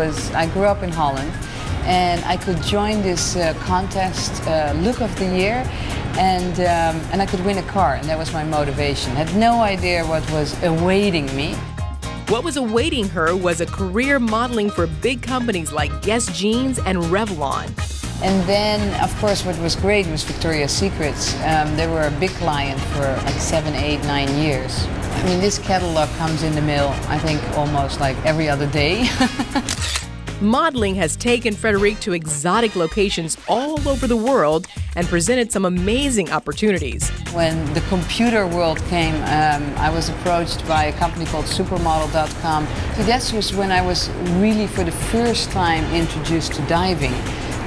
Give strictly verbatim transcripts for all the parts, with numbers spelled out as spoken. Was, I grew up in Holland, and I could join this uh, contest, uh, Look of the Year, and, um, and I could win a car, and that was my motivation. I had no idea what was awaiting me. What was awaiting her was a career modeling for big companies like Guess Jeans and Revlon. And then, of course, what was great was Victoria's Secrets. Um, they were a big client for like seven, eight, nine years. I mean, this catalog comes in the mail, I think, almost like every other day. Modeling has taken Frederique to exotic locations all over the world and presented some amazing opportunities. When the computer world came, um, I was approached by a company called Supermodel dot com. So that was when I was really, for the first time, introduced to diving.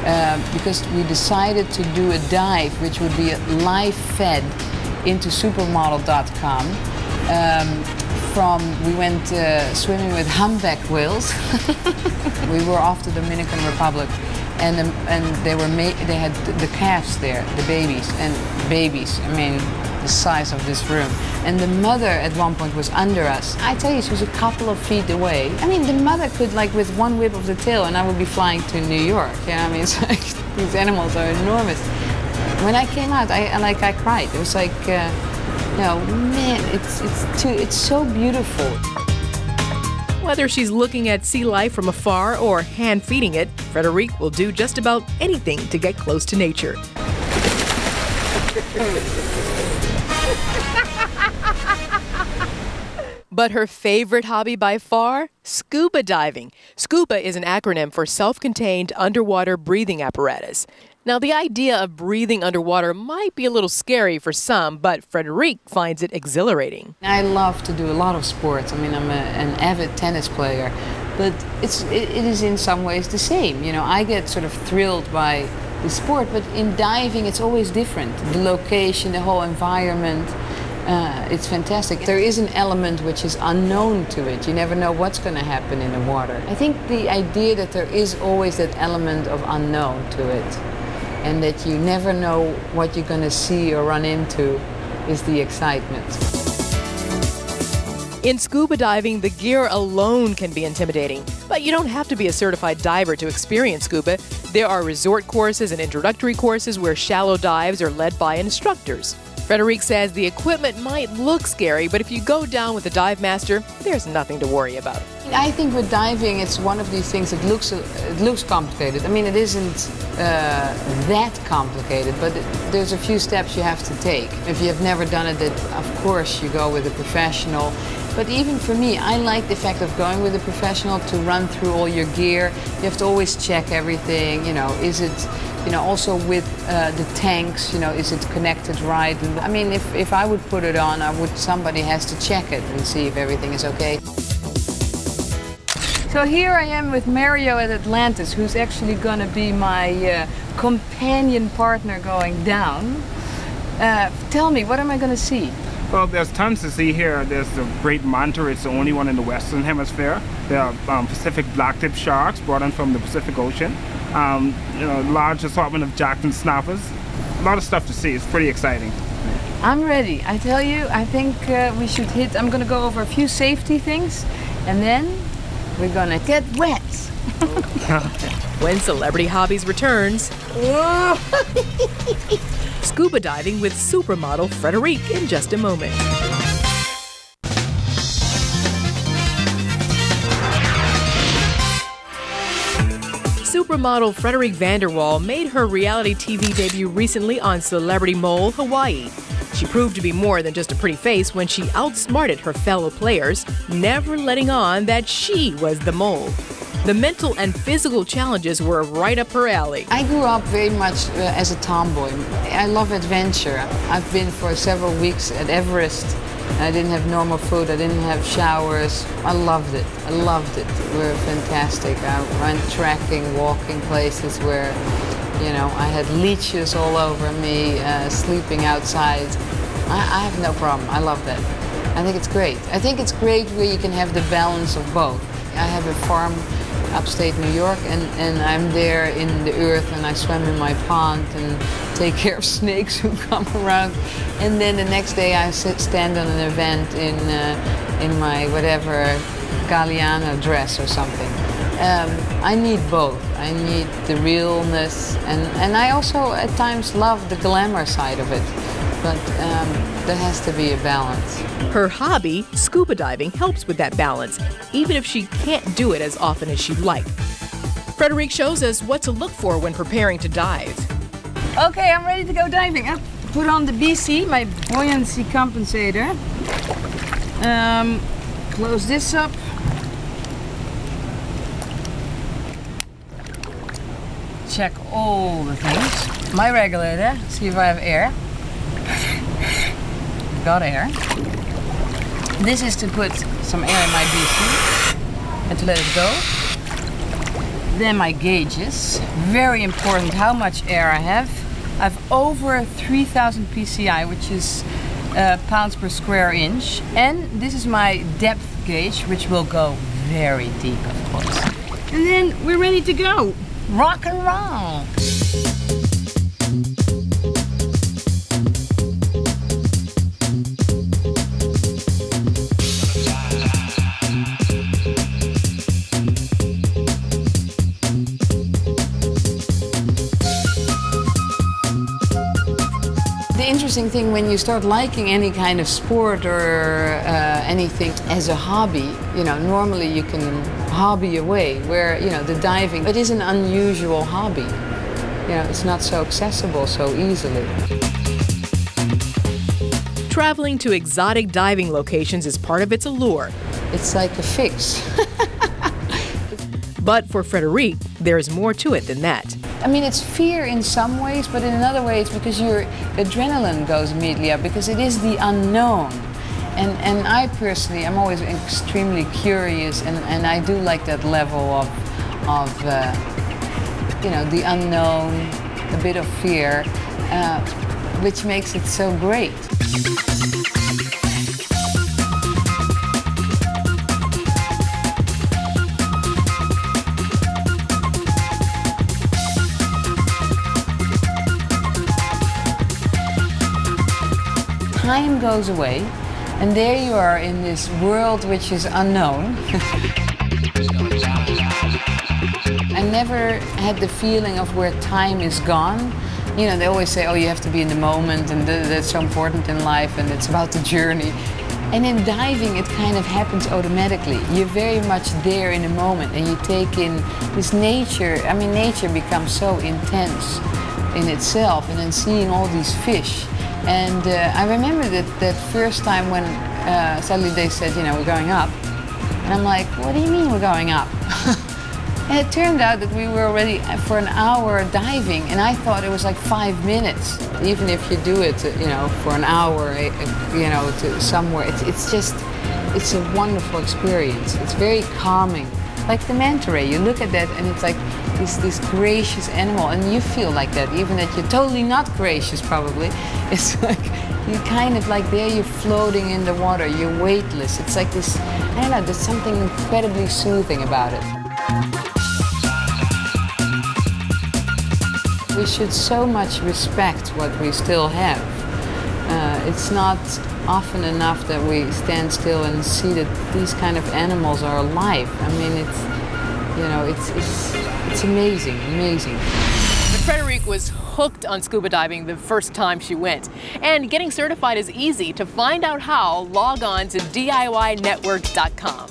Uh, because we decided to do a dive, which would be live fed into Supermodel dot com. Um, from we went uh, swimming with humpback whales. We were off the Dominican Republic, and um, and they were ma they had the calves there, the babies and babies. I mean, the size of this room. And the mother at one point was under us. I tell you, she was a couple of feet away. I mean, the mother could, like, with one whip of the tail, and I would be flying to New York. Yeah, I mean, it's like, these animals are enormous. When I came out, I like I cried. It was like, uh, no, man, it's it's too it's so beautiful. Whether she's looking at sea life from afar or hand feeding it, Frederique will do just about anything to get close to nature. But her favorite hobby by far, scuba diving. SCUBA is an acronym for self-contained underwater breathing apparatus. Now, the idea of breathing underwater might be a little scary for some, but Frederique finds it exhilarating. I love to do a lot of sports. I mean, I'm a, an avid tennis player, but it's, it, it is in some ways the same. You know, I get sort of thrilled by the sport, but in diving, it's always different. The location, the whole environment. Uh, it's fantastic. There is an element which is unknown to it. You never know what's going to happen in the water. I think the idea that there is always that element of unknown to it, and that you never know what you're going to see or run into, is the excitement. In scuba diving, the gear alone can be intimidating, but you don't have to be a certified diver to experience scuba. There are resort courses and introductory courses where shallow dives are led by instructors. Frederique says the equipment might look scary, but if you go down with a dive master, there's nothing to worry about. I think with diving, it's one of these things that looks it looks complicated. I mean, it isn't uh, that complicated, but it, there's a few steps you have to take. If you have never done it, it, of course, you go with a professional. But even for me, I like the fact of going with a professional to run through all your gear. You have to always check everything, you know, is it, you know, also with uh, the tanks, you know, is it connected right? And, I mean, if, if I would put it on, I would, somebody has to check it and see if everything is okay. So here I am with Mario at Atlantis, who's actually going to be my uh, companion partner going down. Uh, tell me, what am I going to see? Well, there's tons to see here. There's the great manta. It's the only one in the Western Hemisphere. There are um, Pacific black-tip sharks brought in from the Pacific Ocean. Um, you know, large assortment of jacks and snappers. A lot of stuff to see. It's pretty exciting. I'm ready. I tell you, I think uh, we should hit. I'm going to go over a few safety things, and then we're going to get wet. When Celebrity Hobbies returns, scuba diving with supermodel Frederique in just a moment. Supermodel Frederique Vanderwall made her reality T V debut recently on Celebrity Mole Hawaii. She proved to be more than just a pretty face when she outsmarted her fellow players, never letting on that she was the mole. The mental and physical challenges were right up her alley. I grew up very much uh, as a tomboy. I love adventure. I've been for several weeks at Everest. I didn't have normal food. I didn't have showers. I loved it. I loved it. It was fantastic. I went trekking, walking places where, you know, I had leeches all over me, uh, sleeping outside. I, I have no problem. I love that. I think it's great. I think it's great where you can have the balance of both. I have a farm upstate New York, and, and I'm there in the earth, and I swim in my pond and take care of snakes who come around. And then the next day I sit, stand on an event in, uh, in my whatever Galliano dress or something. Um, I need both. I need the realness, and, and I also at times love the glamour side of it, but um, there has to be a balance. Her hobby, scuba diving, helps with that balance, even if she can't do it as often as she'd like. Frederique shows us what to look for when preparing to dive. Okay, I'm ready to go diving. I put on the B C, my buoyancy compensator. Um, close this up. Check all the things. My regulator, see if I have air. Got air. This is to put some air in my B C and to let it go. Then my gauges. Very important how much air I have. I have over three thousand P C I, which is uh, pounds per square inch. And this is my depth gauge, which will go very deep, of course. And then we're ready to go. Rock and roll! The interesting thing when you start liking any kind of sport or uh, anything as a hobby, you know, normally you can hobby away, where, you know, the diving, it is an unusual hobby. You know, it's not so accessible so easily. Traveling to exotic diving locations is part of its allure. It's like a fix. But for Frederique, there is more to it than that. I mean, it's fear in some ways, but in another way, it's because your adrenaline goes immediately up, because it is the unknown. And, and I personally, I'm always extremely curious, and, and I do like that level of, of uh, you know, the unknown, a bit of fear, uh, which makes it so great. Time goes away, and there you are in this world which is unknown. I never had the feeling of where time is gone. You know, they always say, oh, you have to be in the moment, and th that's so important in life, and it's about the journey. And in diving, it kind of happens automatically. You're very much there in the moment, and you take in this nature. I mean, nature becomes so intense in itself, and then seeing all these fish. And uh, I remember that, that first time when uh, suddenly they said, you know, we're going up. And I'm like, what do you mean we're going up? And it turned out that we were already for an hour diving, and I thought it was like five minutes. Even if you do it, you know, for an hour, you know, to somewhere, it's, it's just, it's a wonderful experience. It's very calming. Like the manta ray, you look at that and it's like this, this gracious animal, and you feel like that, even that you're totally not gracious probably. It's like, you kind of like there, you're floating in the water, you're weightless. It's like this, I don't know, there's something incredibly soothing about it. We should so much respect what we still have. Uh, it's not often enough that we stand still and see that these kind of animals are alive. I mean, it's, you know, it's, it's, it's amazing, amazing. But Frederique was hooked on scuba diving the first time she went. And getting certified is easy. To find out how, log on to D I Y network dot com.